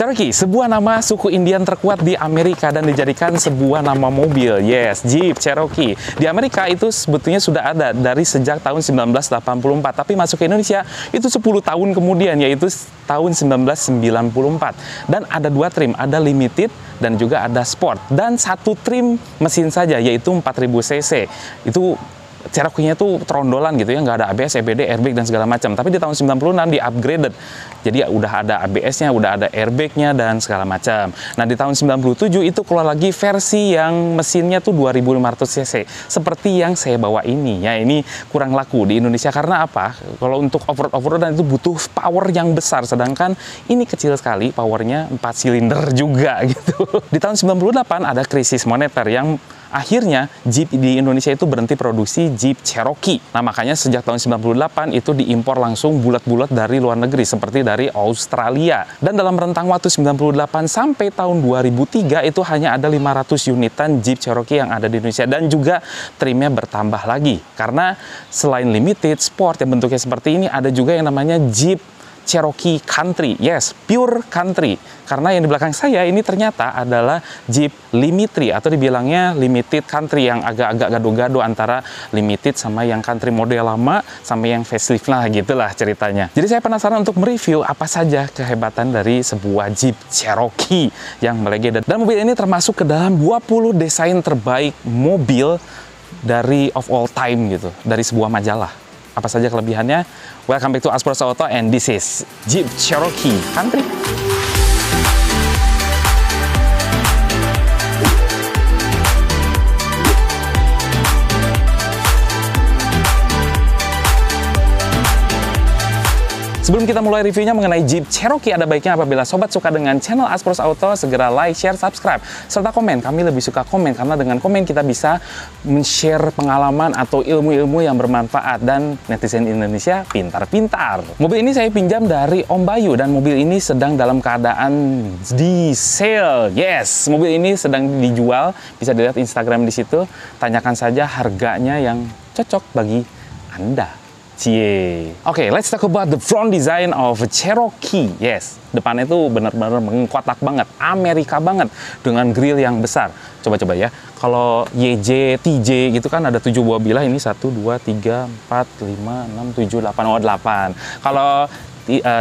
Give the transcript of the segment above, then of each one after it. Cherokee, sebuah nama suku Indian terkuat di Amerika dan dijadikan sebuah nama mobil. Yes, Jeep Cherokee. Di Amerika itu sebetulnya sudah ada dari sejak tahun 1984, tapi masuk ke Indonesia itu 10 tahun kemudian, yaitu tahun 1994. Dan ada dua trim, ada limited dan juga ada sport. Dan satu trim mesin saja, yaitu 4000 cc. Itu Cherokee-nya tuh trondolan gitu ya, nggak ada ABS, EBD, airbag dan segala macam. Tapi di tahun 96 di upgraded, jadi ya udah ada ABS-nya, udah ada airbag-nya dan segala macam. Nah di tahun 97 itu keluar lagi versi yang mesinnya tuh 2500 cc, seperti yang saya bawa ini. Ya ini kurang laku di Indonesia karena apa? Kalau untuk offroad-offroadan itu butuh power yang besar, sedangkan ini kecil sekali powernya, 4 silinder juga gitu. Di tahun 98 ada krisis moneter yang akhirnya Jeep di Indonesia itu berhenti produksi Jeep Cherokee. Nah makanya sejak tahun 98 itu diimpor langsung bulat-bulat dari luar negeri seperti dari Australia. Dan dalam rentang waktu 98 sampai tahun 2003 itu hanya ada 500 unitan Jeep Cherokee yang ada di Indonesia, dan juga trimnya bertambah lagi. Karena selain limited, sport yang bentuknya seperti ini, ada juga yang namanya Jeep Cherokee Country, yes, pure country. Karena yang di belakang saya ini ternyata adalah Jeep Limitry, atau dibilangnya limited country, yang agak-agak gado-gado antara limited sama yang country model lama sama yang facelift lah, gitulah ceritanya. Jadi saya penasaran untuk mereview apa saja kehebatan dari sebuah Jeep Cherokee yang melegenda. Dan mobil ini termasuk ke dalam 20 desain terbaik mobil dari of all time gitu, dari sebuah majalah. Apa saja kelebihannya? Welcome back to Aspros Auto, and this is Jeep Cherokee Country. Sebelum kita mulai reviewnya mengenai Jeep Cherokee, ada baiknya apabila sobat suka dengan channel Aspros Auto, segera like, share, subscribe, serta komen. Kami lebih suka komen, karena dengan komen kita bisa men-share pengalaman atau ilmu-ilmu yang bermanfaat. Dan netizen Indonesia pintar-pintar. Mobil ini saya pinjam dari Om Bayu, dan mobil ini sedang dalam keadaan di sale. Yes, mobil ini sedang dijual. Bisa dilihat Instagram di situ. Tanyakan saja harganya yang cocok bagi Anda. Cie. Okay, let's talk about the front design of Cherokee. Yes, depannya itu benar-benar mengkotak banget, Amerika banget, dengan grill yang besar. Coba-coba ya, kalau YJ, TJ gitu kan ada 7 buah bilah, ini 1, 2, 3, 4, 5, 6, 7, 8, oh 8. Kalau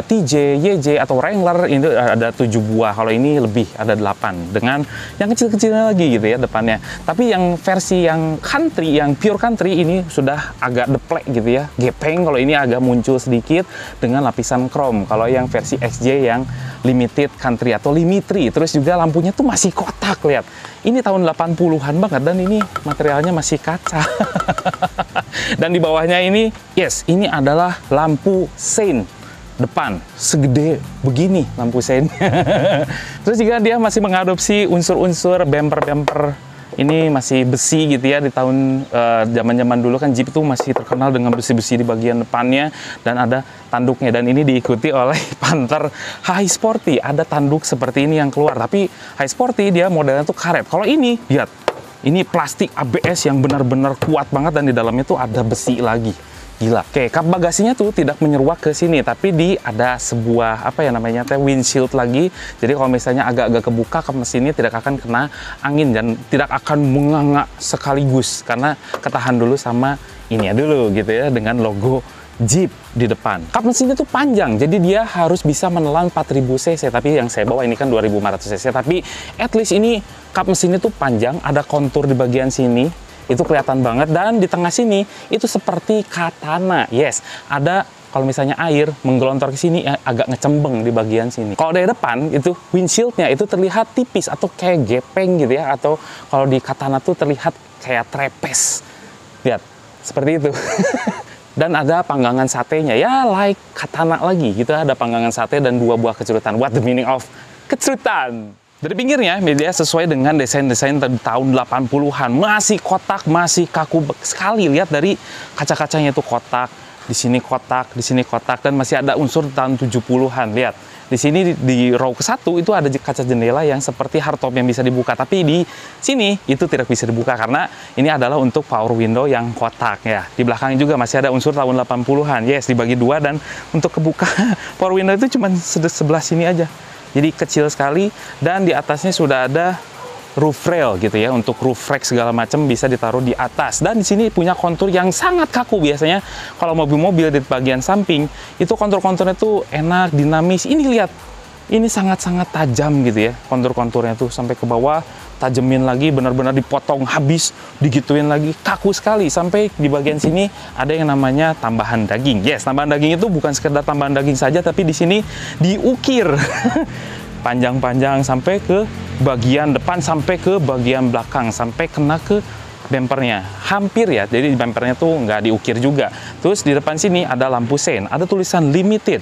TJ, YJ atau Wrangler ini ada 7 buah, kalau ini lebih ada 8, dengan yang kecil-kecilnya lagi gitu ya depannya. Tapi yang versi yang country, yang pure country ini sudah agak deplek gitu ya, gepeng. Kalau ini agak muncul sedikit dengan lapisan chrome. Kalau yang versi XJ yang limited country atau limitry, terus juga lampunya tuh masih kotak, lihat. Ini tahun 80-an banget, dan ini materialnya masih kaca. Dan di bawahnya ini, yes, ini adalah lampu sein. Depan segede begini lampu seinnya. Terus juga dia masih mengadopsi unsur-unsur bumper-bumper. Ini masih besi gitu ya, di tahun zaman-zaman dulu kan Jeep itu masih terkenal dengan besi-besi di bagian depannya, dan ada tanduknya, dan ini diikuti oleh Panther High Sporty. Ada tanduk seperti ini yang keluar, tapi High Sporty dia modelnya tuh karet. Kalau ini, lihat, ini plastik ABS yang benar-benar kuat banget, dan di dalamnya tuh ada besi lagi. Gila. Oke, kap bagasinya tuh tidak menyeruak ke sini, tapi di ada sebuah apa ya namanya teh windshield lagi. Jadi kalau misalnya agak-agak kebuka, kap mesinnya tidak akan kena angin dan tidak akan menganga sekaligus, karena ketahan dulu sama ini ya dulu gitu ya, dengan logo Jeep di depan. Kap mesinnya tuh panjang, jadi dia harus bisa menelan 4000 cc, tapi yang saya bawa ini kan 2500 cc. Tapi at least ini kap mesinnya tuh panjang, ada kontur di bagian sini. Itu kelihatan banget, dan di tengah sini itu seperti katana. Yes, ada kalau misalnya air menggelontor ke sini agak ngecembeng di bagian sini. Kalau dari depan itu windshieldnya itu terlihat tipis atau kayak gepeng gitu ya, atau kalau di katana tuh terlihat kayak trepes. Lihat, seperti itu. Dan ada panggangan satenya ya, like katana lagi gitu, ada panggangan sate dan 2 buah kecrutan. What the meaning of kecrutan? Dari pinggirnya, media sesuai dengan desain-desain tahun 80-an. Masih kotak, masih kaku sekali. Lihat dari kaca-kacanya itu kotak. Di sini kotak, di sini kotak. Dan masih ada unsur tahun 70-an. Lihat, di sini di row ke-1 itu ada kaca jendela yang seperti hardtop yang bisa dibuka. Tapi di sini itu tidak bisa dibuka karena ini adalah untuk power window yang kotak ya. Di belakang juga masih ada unsur tahun 80-an. Yes, dibagi 2, dan untuk kebuka power window itu cuma sebelah sini aja. Jadi kecil sekali, dan di atasnya sudah ada roof rail gitu ya, untuk roof rack segala macam bisa ditaruh di atas. Dan di sini punya kontur yang sangat kaku. Biasanya kalau mobil-mobil di bagian samping itu kontur-konturnya tuh enak, dinamis. Ini lihat, ini sangat-sangat tajam gitu ya, kontur-konturnya tuh sampai ke bawah, tajemin lagi, benar-benar dipotong habis, digituin lagi, kaku sekali. Sampai di bagian sini ada yang namanya tambahan daging. Yes, tambahan daging itu bukan sekedar tambahan daging saja, tapi di sini diukir panjang-panjang sampai ke bagian depan, sampai ke bagian belakang, sampai kena ke bempernya, hampir ya. Jadi bempernya tuh nggak diukir juga. Terus di depan sini ada lampu sein, ada tulisan limited.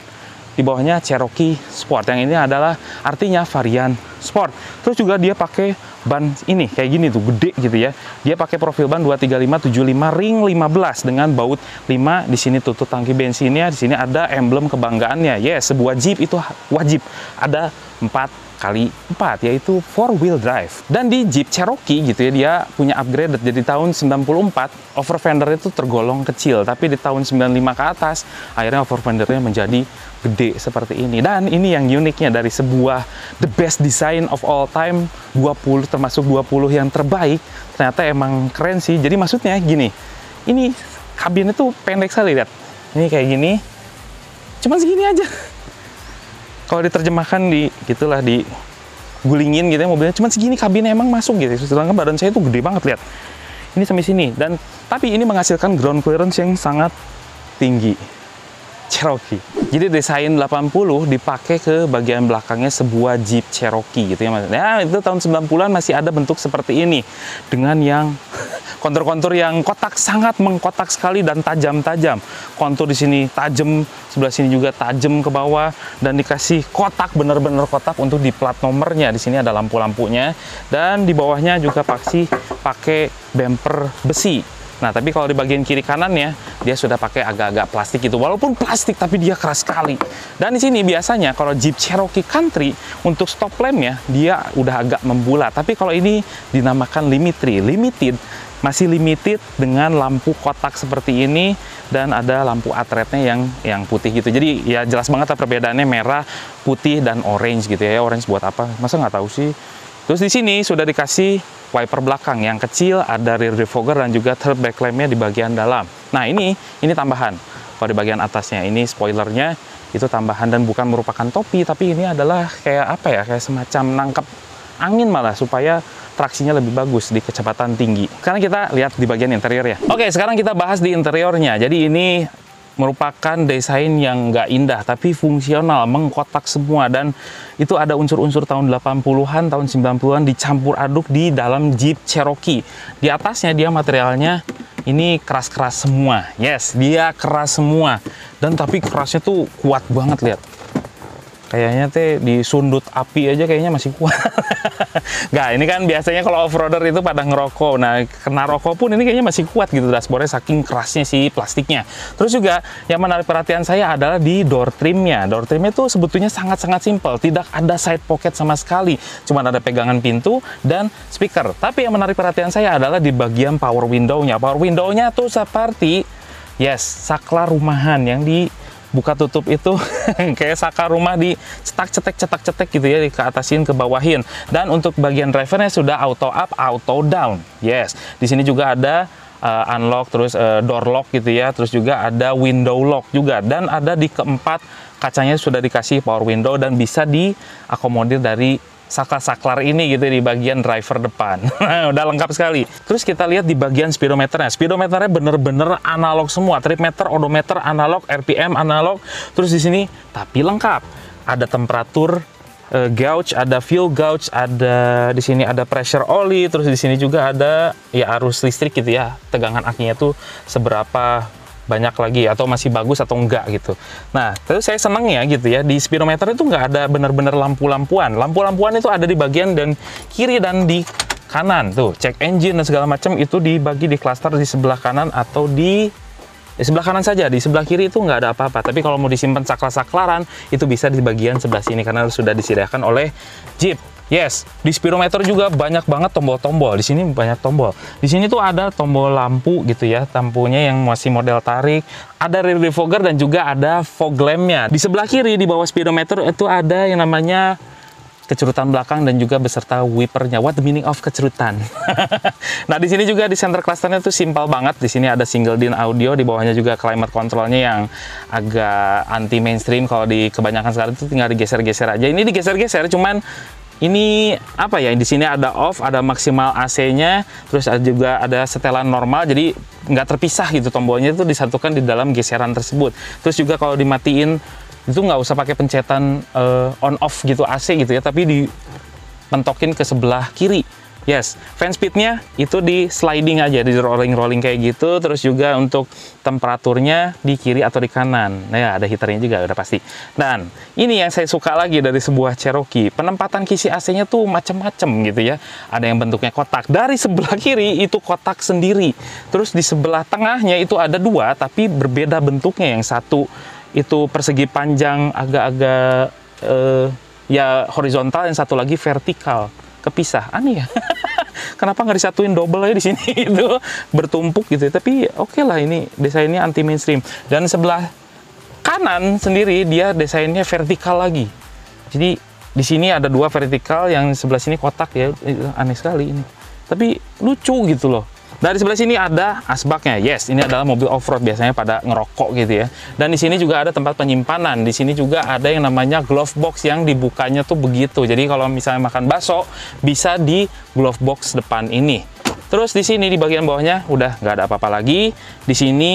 Di bawahnya Cherokee Sport, yang ini adalah artinya varian Sport. Terus juga dia pakai ban ini, kayak gini tuh, gede gitu ya. Dia pakai profil ban 235/75 ring 15 dengan baut 5. Di sini tutup tangki bensinnya, di sini ada emblem kebanggaannya. Ya, sebuah Jeep itu wajib ada 4x4, yaitu 4-wheel drive. Dan di Jeep Cherokee gitu ya, dia punya upgraded. Jadi tahun 94 over fender itu tergolong kecil, tapi di tahun 95 ke atas akhirnya over fendernya menjadi gede seperti ini. Dan ini yang uniknya dari sebuah the best design of all time, 20 termasuk 20 yang terbaik, ternyata emang keren sih. Jadi maksudnya gini, ini kabinnya tuh pendek sekali, lihat. Ini kayak gini, cuman segini aja. Kalau diterjemahkan di gitulah, digulingin gitu ya mobilnya, cuman segini kabinnya emang masuk gitu. Sedangkan badan saya itu gede banget, lihat. Ini sampai sini, dan tapi ini menghasilkan ground clearance yang sangat tinggi. Cherokee. Jadi desain 80 dipakai ke bagian belakangnya sebuah Jeep Cherokee gitu ya. Nah, itu tahun 90-an masih ada bentuk seperti ini, dengan yang kontur-kontur yang kotak, sangat mengkotak sekali dan tajam-tajam. Kontur di sini tajam, sebelah sini juga tajam ke bawah, dan dikasih kotak, bener-bener kotak untuk di plat nomornya. Di sini ada lampu-lampunya, dan di bawahnya juga pakai bemper besi. Nah, tapi kalau di bagian kiri kanannya, dia sudah pakai agak-agak plastik gitu. Walaupun plastik, tapi dia keras sekali. Dan di sini biasanya kalau Jeep Cherokee Country, untuk stop lampnya, dia udah agak membulat. Tapi kalau ini dinamakan limited, masih limited dengan lampu kotak seperti ini. Dan ada lampu atretnya yang putih gitu. Jadi ya jelas banget lah perbedaannya merah, putih, dan orange gitu ya. Orange buat apa? Masa nggak tahu sih? Terus di sini sudah dikasih wiper belakang yang kecil, ada rear defogger, dan juga third backlamp-nya di bagian dalam. Nah, ini tambahan. Kalau di bagian atasnya, ini spoilernya itu tambahan, dan bukan merupakan topi, tapi ini adalah kayak apa ya, kayak semacam nangkep angin malah, supaya traksinya lebih bagus di kecepatan tinggi. Sekarang kita lihat di bagian interior ya. Oke, sekarang kita bahas di interiornya. Jadi ini merupakan desain yang nggak indah, tapi fungsional, mengkotak semua. Dan itu ada unsur-unsur tahun 80-an, tahun 90-an dicampur aduk di dalam Jeep Cherokee. Di atasnya dia materialnya ini keras-keras semua. Yes, dia keras semua. Dan tapi kerasnya tuh kuat banget, lihat. Kayaknya teh disundut api aja kayaknya masih kuat. Nggak, ini kan biasanya kalau off-roader itu pada ngerokok. Nah, kena rokok pun ini kayaknya masih kuat gitu dashboardnya, saking kerasnya si plastiknya. Terus juga yang menarik perhatian saya adalah di door trimnya. Door trimnya itu sebetulnya sangat-sangat simpel, tidak ada side pocket sama sekali. Cuma ada pegangan pintu dan speaker. Tapi yang menarik perhatian saya adalah di bagian power window-nya. Power window-nya tuh seperti, yes, saklar rumahan yang di buka tutup itu kayak saka rumah di cetak-cetek gitu ya, ke atasin ke bawahin. Dan untuk bagian drivernya sudah auto up, auto down. Yes, di sini juga ada unlock, terus door lock gitu ya, terus juga ada window lock juga, dan ada di keempat kacanya sudah dikasih power window dan bisa diakomodir dari saklar-saklar ini gitu di bagian driver depan. Udah lengkap sekali. Terus kita lihat di bagian speedometernya. Speedometernya bener-bener analog semua. Trip meter, odometer analog, RPM analog. Terus di sini tapi lengkap. Ada temperatur gauge, ada fuel gauge, ada di sini ada pressure oli. Terus di sini juga ada ya arus listrik gitu ya. Tegangan akinya tuh seberapa banyak lagi, atau masih bagus atau enggak gitu. Nah, terus saya senengnya gitu ya, di speedometer itu nggak ada bener-bener lampu-lampuan. Lampu-lampuan itu ada di bagian dan kiri dan di kanan tuh. Cek engine dan segala macam itu dibagi di klaster di sebelah kanan atau di sebelah kanan saja. Di sebelah kiri itu nggak ada apa-apa. Tapi kalau mau disimpan saklar-saklaran itu bisa di bagian sebelah sini karena sudah disediakan oleh Jeep. Yes, di speedometer juga banyak banget tombol-tombol. Di sini banyak tombol. Di sini tuh ada tombol lampu gitu ya, lampunya yang masih model tarik. Ada rear defogger dan juga ada fog lamp-nya. Di sebelah kiri di bawah speedometer itu ada yang namanya Kecerutan belakang dan juga beserta wipernya. What the meaning of kecerutan? Nah, di sini juga di center clusternya tuh simpel banget. Di sini ada single din audio, di bawahnya juga climate controlnya yang agak anti mainstream. Kalau di kebanyakan sekarang itu tinggal digeser-geser aja. Ini digeser-geser, cuman ini apa ya? Di sini ada off, ada maksimal AC-nya, terus ada juga ada setelan normal. Jadi nggak terpisah gitu, tombolnya itu disatukan di dalam geseran tersebut. Terus juga kalau dimatiin itu nggak usah pakai pencetan on off gitu AC gitu ya, tapi dipentokin ke sebelah kiri. Yes, fan speednya itu di sliding aja, di rolling kayak gitu. Terus juga untuk temperaturnya di kiri atau di kanan. Nah, ya, ada heaternya juga udah pasti. Dan ini yang saya suka lagi dari sebuah Cherokee, penempatan kisi AC-nya tuh macem-macem gitu ya. Ada yang bentuknya kotak, dari sebelah kiri itu kotak sendiri. Terus di sebelah tengahnya itu ada dua, tapi berbeda bentuknya. Yang satu itu persegi panjang agak-agak ya horizontal, yang satu lagi vertikal. Kepisah, aneh ya. Kenapa nggak disatuin double ya di sini? Itu bertumpuk gitu. Tapi oke lah, ini desainnya anti mainstream. Dan sebelah kanan sendiri dia desainnya vertikal lagi. Jadi di sini ada dua vertikal, yang sebelah sini kotak ya. Aneh sekali ini. Tapi lucu gitu loh. Dari sebelah sini ada asbaknya. Yes, ini adalah mobil off-road, biasanya pada ngerokok gitu ya. Dan di sini juga ada tempat penyimpanan. Di sini juga ada yang namanya glove box yang dibukanya tuh begitu. Jadi kalau misalnya makan bakso bisa di glove box depan ini. Terus di sini di bagian bawahnya udah nggak ada apa-apa lagi. Di sini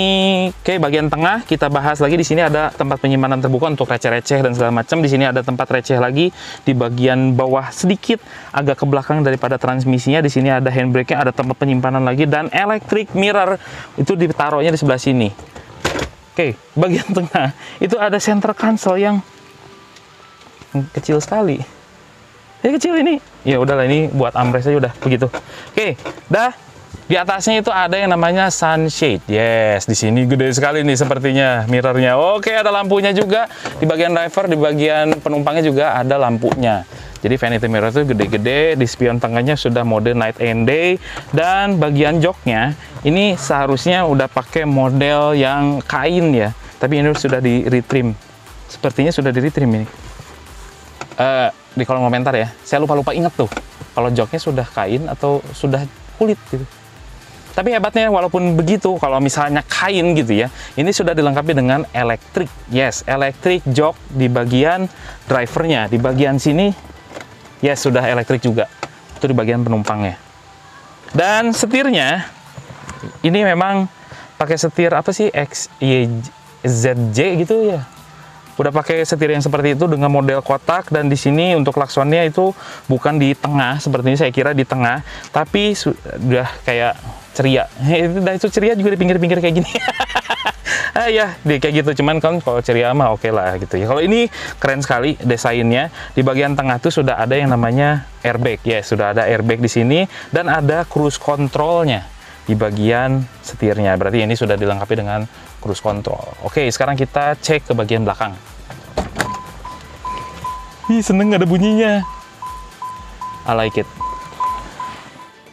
kayak bagian tengah kita bahas lagi. Di sini ada tempat penyimpanan terbuka untuk receh-receh dan segala macam. Di sini ada tempat receh lagi di bagian bawah sedikit agak ke belakang daripada transmisinya. Di sini ada handbrake-nya, ada tempat penyimpanan lagi, dan electric mirror itu ditaruhnya di sebelah sini. Oke, bagian tengah itu ada center console yang kecil sekali. Ini kecil ini. Ya udahlah, ini buat armrest aja udah begitu. Oke, dah. Di atasnya itu ada yang namanya sunshade. Yes, di sini gede sekali nih sepertinya mirrornya. Oke, ada lampunya juga di bagian driver, di bagian penumpangnya juga ada lampunya. Jadi vanity mirror itu gede-gede, di spion tengahnya sudah mode night and day, dan bagian joknya ini seharusnya udah pakai model yang kain ya, tapi ini sudah di retrim. Sepertinya sudah di retrim ini. Di kolom komentar ya, saya lupa inget tuh kalau joknya sudah kain atau sudah kulit gitu. Tapi hebatnya walaupun begitu, kalau misalnya kain gitu ya, ini sudah dilengkapi dengan elektrik. Yes, elektrik jok di bagian drivernya, di bagian sini yes sudah elektrik juga, itu di bagian penumpangnya. Dan setirnya ini memang pakai setir apa sih, XJ gitu ya. Udah pakai setir yang seperti itu dengan model kotak, dan di sini untuk klaksonnya itu bukan di tengah, sepertinya saya kira di tengah, tapi sudah kayak ceria. Dan itu ceria juga di pinggir-pinggir kayak gini. Ah ya, kayak gitu. Cuman kan kalau ceria mah oke lah gitu ya. Kalau ini keren sekali desainnya. Di bagian tengah tuh sudah ada yang namanya airbag. Ya, sudah ada airbag di sini, dan ada cruise controlnya di bagian setirnya. Berarti ini sudah dilengkapi dengan cruise control. Oke, sekarang kita cek ke bagian belakang. Ih, seneng ada bunyinya. I like it.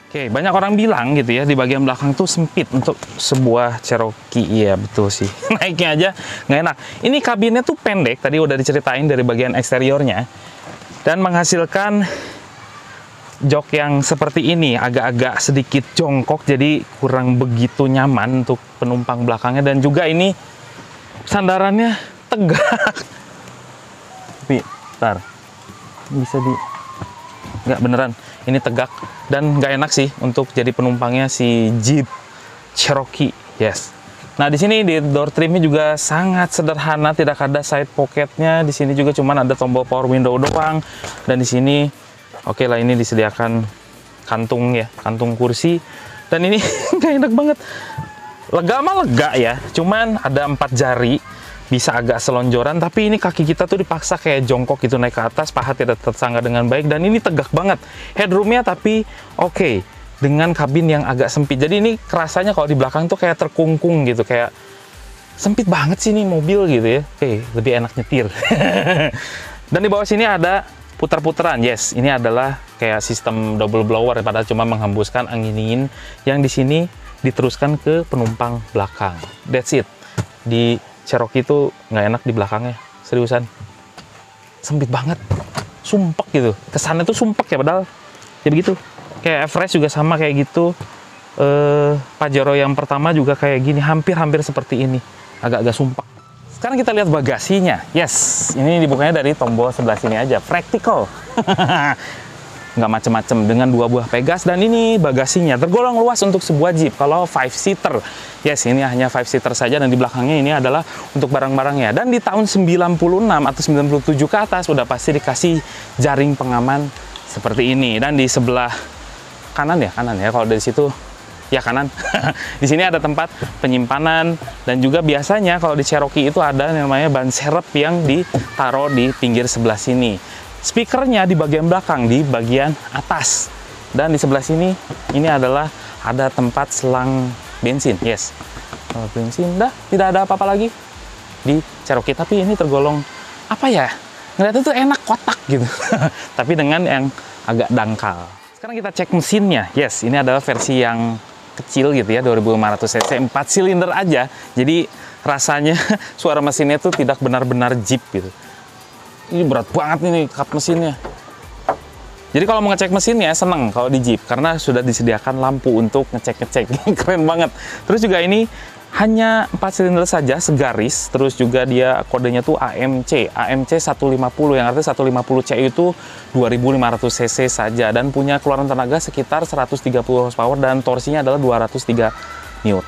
Oke, banyak orang bilang gitu ya, di bagian belakang tuh sempit untuk sebuah Cherokee. Iya, betul sih. Naiknya aja nggak enak. Ini kabinnya tuh pendek, tadi udah diceritain dari bagian eksteriornya. Dan menghasilkan jok yang seperti ini, agak-agak sedikit jongkok, jadi kurang begitu nyaman untuk penumpang belakangnya. Dan juga ini sandarannya tegak. Tapi, bentar, bisa di... Nggak, beneran, ini tegak. Dan nggak enak sih untuk jadi penumpangnya si Jeep Cherokee. Yes. Nah, di sini di door trimnya juga sangat sederhana, tidak ada side pocketnya. Di sini juga cuman ada tombol power window doang. Dan di sini oke lah, ini disediakan kantung ya, kantung kursi. Dan ini nggak enak banget. Lega mah lega ya, cuman ada 4 jari, bisa agak selonjoran. Tapi ini kaki kita tuh dipaksa kayak jongkok gitu naik ke atas, paha tidak tersangga dengan baik. Dan ini tegak banget headroomnya, tapi oke, dengan kabin yang agak sempit. Jadi ini kerasanya kalau di belakang tuh kayak terkungkung gitu, kayak sempit banget sih nih mobil gitu ya. Oke, lebih enak nyetir. Dan di bawah sini ada putar-putaran. Yes, ini adalah kayak sistem double blower, daripada cuma menghembuskan angin-angin yang di sini diteruskan ke penumpang belakang. That's it. Di Cherokee itu nggak enak di belakangnya, seriusan. Sempit banget. sumpek gitu, kesannya tuh sumpek ya, padahal ya begitu. Kayak Everest juga sama kayak gitu, Pajero yang pertama juga kayak gini, hampir-hampir seperti ini, agak-agak sumpek. Sekarang kita lihat bagasinya. Yes, ini dibukanya dari tombol sebelah sini aja, practical. Nggak macem-macem, dengan 2 buah Pegas, dan ini bagasinya tergolong luas untuk sebuah Jeep. Kalau 5-seater, yes, ini hanya 5-seater saja, dan di belakangnya ini adalah untuk barang-barangnya. Dan di tahun 96 atau 97 ke atas udah pasti dikasih jaring pengaman seperti ini. Dan di sebelah kanan ya, kalau dari situ ya kanan. Di sini ada tempat penyimpanan, dan juga biasanya kalau di Cherokee itu ada yang namanya ban serep yang ditaruh di pinggir sebelah sini. Speakernya di bagian belakang, di bagian atas. Dan di sebelah sini, ini adalah ada tempat selang bensin. Yes, bensin dah, tidak ada apa-apa lagi di Cherokee. Tapi ini tergolong, apa ya, ngeliatnya tuh enak, kotak gitu. Tapi dengan yang agak dangkal. Sekarang kita cek mesinnya. Yes, ini adalah versi yang kecil gitu ya, 2500 cc, 4 silinder aja. Jadi rasanya suara mesinnya tuh tidak benar-benar Jeep gitu. Ini berat banget nih kap mesinnya. Jadi kalau mau ngecek mesinnya seneng kalau di Jeep, karena sudah disediakan lampu untuk ngecek-ngecek. Keren banget. Terus juga ini hanya 4 silinder saja, segaris. Terus juga dia kodenya tuh AMC 150, yang artinya 150 CU itu 2500 cc saja, dan punya keluaran tenaga sekitar 130 horsepower, dan torsinya adalah 203 Nm.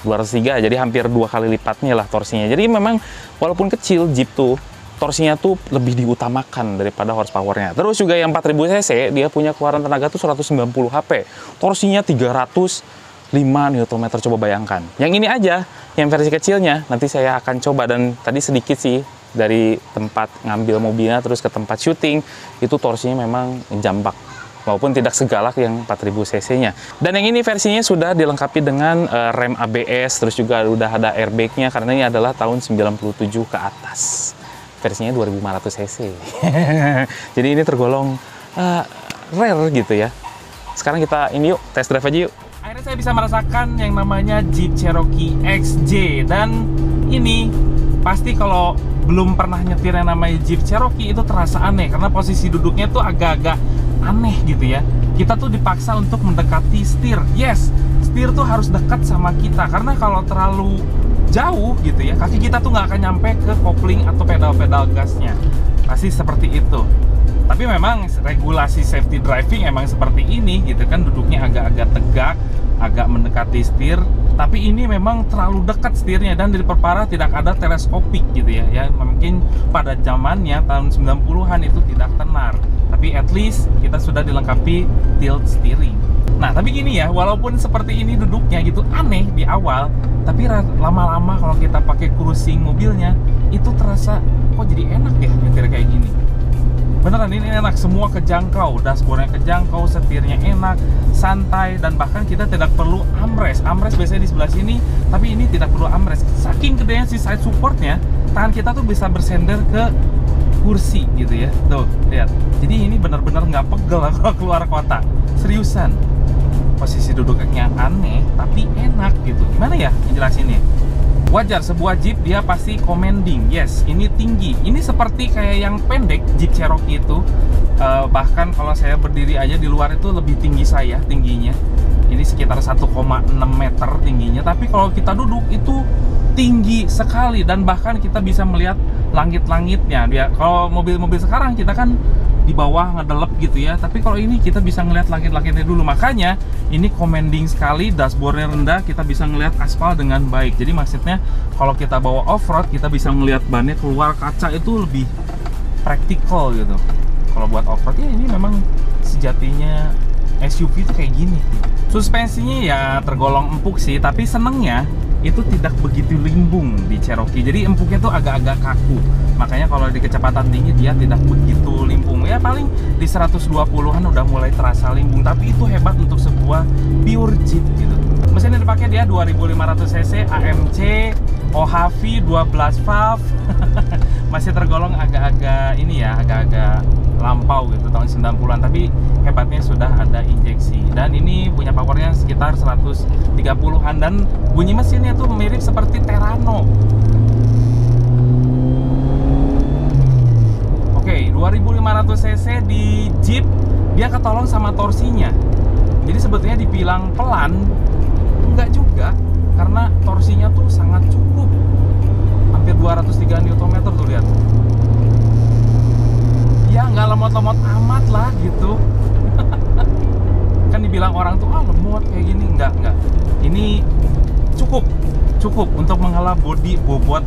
203, jadi hampir 2 kali lipatnya lah torsinya. Jadi memang walaupun kecil, Jeep tuh torsinya tuh lebih diutamakan daripada horsepower-nya. Terus juga yang 4000 cc, dia punya keluaran tenaga tuh 190 HP. Torsinya 305 Nm, coba bayangkan. Yang ini aja, yang versi kecilnya, nanti saya akan coba. Dan tadi sedikit sih, dari tempat ngambil mobilnya terus ke tempat syuting, itu torsinya memang jambak. Walaupun tidak segalak yang 4000 cc-nya. Dan yang ini versinya sudah dilengkapi dengan rem ABS, terus juga udah ada airbag-nya, karena ini adalah tahun 97 ke atas. Versinya 2500 cc. Jadi ini tergolong rare gitu ya. Sekarang kita ini yuk, test drive aja yuk. Akhirnya saya bisa merasakan yang namanya Jeep Cherokee XJ. Dan ini pasti kalau belum pernah nyetir yang namanya Jeep Cherokee itu terasa aneh, karena posisi duduknya tuh agak-agak aneh gitu ya. Kita tuh dipaksa untuk mendekati setir. Yes, setir tuh harus dekat sama kita, karena kalau terlalu jauh gitu ya, kaki kita tuh nggak akan nyampe ke kopling atau pedal-pedal gasnya, pasti seperti itu. Tapi memang regulasi safety driving emang seperti ini gitu kan, duduknya agak-agak tegak, agak mendekati setir. Tapi ini memang terlalu dekat setirnya, dan diperparah tidak ada teleskopik gitu ya. Ya mungkin pada zamannya tahun 90-an itu tidak tenar, tapi at least kita sudah dilengkapi tilt steering. Nah, tapi gini ya, walaupun seperti ini duduknya gitu aneh di awal, tapi lama-lama kalau kita pakai cruising mobilnya, itu terasa kok jadi enak ya nyetir kayak gini. Beneran ini enak, semua kejangkau, dashboardnya kejangkau, setirnya enak, santai, dan bahkan kita tidak perlu armrest. Armrest biasanya di sebelah sini, tapi ini tidak perlu armrest. Saking gedenya si side supportnya, tangan kita tuh bisa bersender ke kursi gitu ya. Tuh, lihat. Jadi ini benar-benar nggak pegel kalau keluar kota. Seriusan. Posisi duduknya aneh tapi enak gitu. Gimana ya ngejelasinnya? Wajar sebuah Jeep dia pasti commanding. Yes, ini tinggi. Ini seperti kayak yang pendek Jeep Cherokee itu. Bahkan kalau saya berdiri aja di luar itu lebih tinggi saya tingginya. Ini sekitar 1,6 meter tingginya. Tapi kalau kita duduk itu tinggi sekali, dan bahkan kita bisa melihat langit-langitnya. Dia kalau mobil-mobil sekarang kita kan di bawah ngedelep gitu ya, tapi kalau ini kita bisa ngelihat langit-langitnya dulu. Makanya ini commanding sekali, dashboardnya rendah, kita bisa ngelihat aspal dengan baik. Jadi maksudnya kalau kita bawa off-road, kita bisa ngelihat bannya keluar kaca, itu lebih praktikal gitu. Kalau buat off-road ya ini memang sejatinya SUV itu kayak gini. Suspensinya ya tergolong empuk sih, tapi senengnya itu tidak begitu limbung di Cherokee. Jadi empuknya tuh agak-agak kaku. Makanya kalau di kecepatan tinggi dia tidak begitu limbung. Ya paling di 120-an udah mulai terasa limbung. Tapi itu hebat untuk sebuah pure Jeep gitu. Mesin yang dipakai dia 2500 cc AMC, OHV 12 valve. Masih tergolong agak-agak ini ya, agak-agak lampau gitu tahun 90-an, tapi hebatnya sudah ada injeksi. Dan ini punya powernya sekitar 130-an, dan bunyi mesinnya tuh mirip seperti Terano. Oke, 2 2500cc di Jeep, dia ketolong sama torsinya. Jadi sebetulnya dibilang pelan, enggak juga, karena torsinya tuh sangat cukup, hampir 203 Nm tuh, lihat. Ya nggak lemot-lemot amat lah gitu. Kan dibilang orang tuh, ah lemot kayak gini, enggak. Ini cukup untuk menghela bodi bobot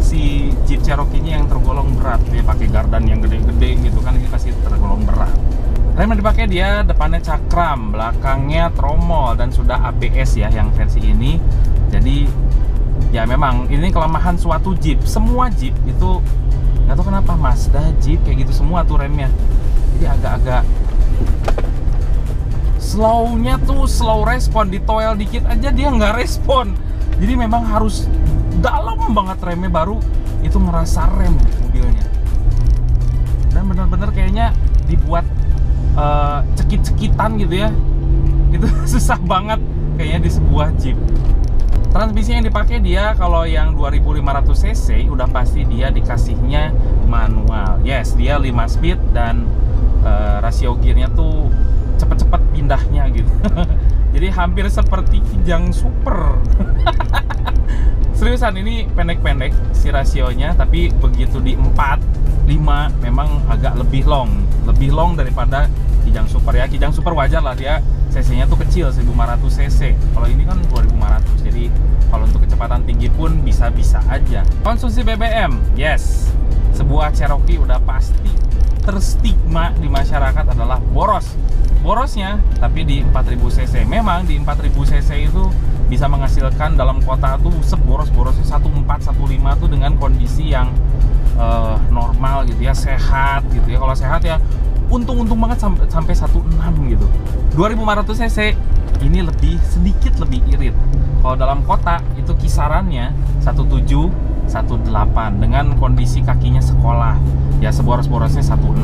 si Jeep Cherokee-nya yang tergolong berat. Dia pakai gardan yang gede-gede gitu kan, ini pasti tergolong berat. Rem yang dipakai dia depannya cakram, belakangnya tromol, dan sudah ABS ya yang versi ini. Jadi ya memang ini kelemahan suatu Jeep. Semua Jeep itu, nggak tahu kenapa Mazda, Jeep kayak gitu semua tuh remnya. Jadi agak-agak slow-nya tuh slow respon, ditoel dikit aja dia nggak respon. Jadi memang harus dalam banget remnya baru itu ngerasa rem mobilnya. Dan bener-bener kayaknya dibuat cekit-cekitan gitu ya. Itu susah banget kayaknya di sebuah Jeep. Transmisi yang dipakai dia kalau yang 2500cc udah pasti dia dikasihnya manual. Yes, dia 5 speed dan rasio gearnya tuh cepet-cepet pindahnya gitu. Jadi hampir seperti Kijang Super. Seriusan ini pendek-pendek si rasionya, tapi begitu di 4, 5 memang agak lebih long daripada Kijang Super ya. Kijang Super wajar lah, dia cc-nya tuh kecil, 1500 cc. Kalau ini kan 2500, jadi kalau untuk kecepatan tinggi pun bisa-bisa aja. Konsumsi BBM, yes, sebuah Cherokee udah pasti terstigma di masyarakat adalah boros. Borosnya tapi di 4000 cc. Memang di 4000 cc itu bisa menghasilkan dalam kota tuh seboros-borosnya 14 15 tuh dengan kondisi yang normal gitu ya, sehat gitu ya. Kalau sehat ya untung-untung banget sampai 16 gitu. 2500 cc ini lebih sedikit lebih irit. Kalau dalam kota itu kisarannya 17, 18 dengan kondisi kakinya sekolah. Ya seboros-borosnya 16.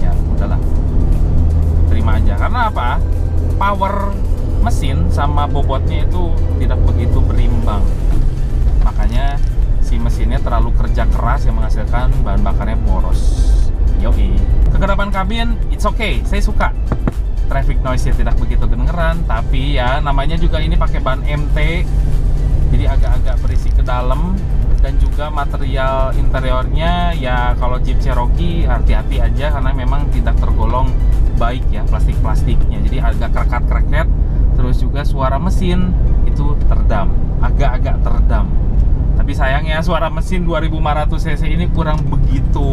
Ya udahlah, terima aja. Karena apa? Power mesin sama bobotnya itu tidak begitu berimbang. Makanya si mesinnya terlalu kerja keras yang menghasilkan bahan bakarnya boros. Yoi. Kegedepan kabin, it's okay. Saya suka. Traffic noise-nya tidak begitu kedengeran, tapi ya namanya juga ini pakai ban MT. Jadi agak-agak berisi ke dalam, dan juga material interiornya ya kalau Jeep Cherokee hati-hati aja karena memang tidak tergolong baik ya plastik-plastiknya. Jadi agak kreket-kreket, terus juga suara mesin itu terdam, agak-agak terdam. Tapi sayangnya suara mesin 2500 cc ini kurang begitu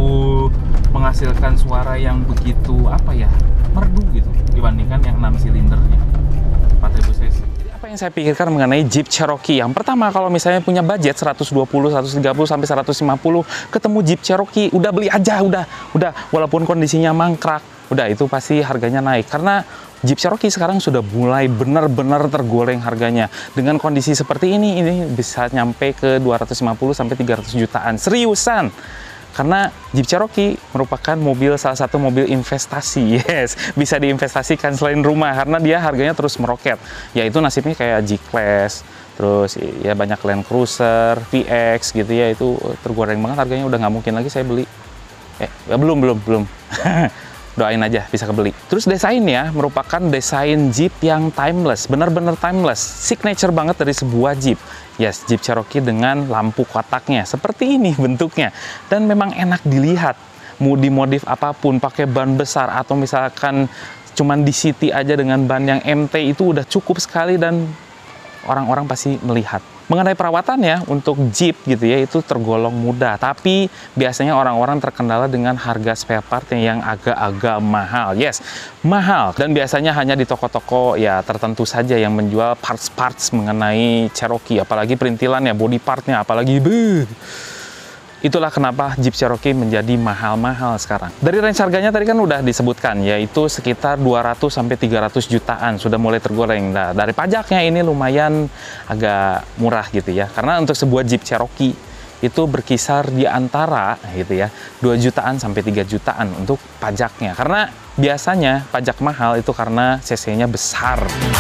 menghasilkan suara yang begitu apa ya, merdu gitu dibandingkan yang 6 silindernya 4000 cc. Yang saya pikirkan mengenai Jeep Cherokee, yang pertama kalau misalnya punya budget 120, 130 sampai 150, ketemu Jeep Cherokee udah beli aja, udah walaupun kondisinya mangkrak, udah itu pasti harganya naik karena Jeep Cherokee sekarang sudah mulai benar-benar tergoleng harganya. Dengan kondisi seperti ini bisa nyampe ke 250 sampai 300 jutaan. Seriusan. Karena Jeep Cherokee merupakan salah satu mobil investasi, yes, bisa diinvestasikan selain rumah karena dia harganya terus meroket. Yaitu nasibnya kayak G-Class, terus ya banyak Land Cruiser, VX gitu ya, itu tergoreng banget harganya, udah nggak mungkin lagi saya beli. Belum. Doain aja bisa kebeli. Terus desainnya merupakan desain Jeep yang timeless, benar-benar timeless, signature banget dari sebuah Jeep. Yes, Jeep Cherokee dengan lampu kotaknya seperti ini bentuknya, dan memang enak dilihat. Mau dimodif apapun, pakai ban besar atau misalkan cuman di city aja dengan ban yang MT itu udah cukup sekali dan orang-orang pasti melihat. Mengenai perawatannya untuk Jeep gitu ya, itu tergolong mudah, tapi biasanya orang-orang terkendala dengan harga spare part yang agak-agak mahal. Yes, mahal, dan biasanya hanya di toko-toko ya tertentu saja yang menjual parts-parts mengenai Cherokee, apalagi perintilannya, body partnya, apalagi itulah kenapa Jeep Cherokee menjadi mahal-mahal sekarang. Dari range harganya tadi kan udah disebutkan, yaitu sekitar 200-300 jutaan sudah mulai tergoreng. Nah, dari pajaknya ini lumayan agak murah gitu ya. Karena untuk sebuah Jeep Cherokee itu berkisar di antara gitu ya 2 jutaan sampai 3 jutaan untuk pajaknya. Karena biasanya pajak mahal itu karena CC-nya besar.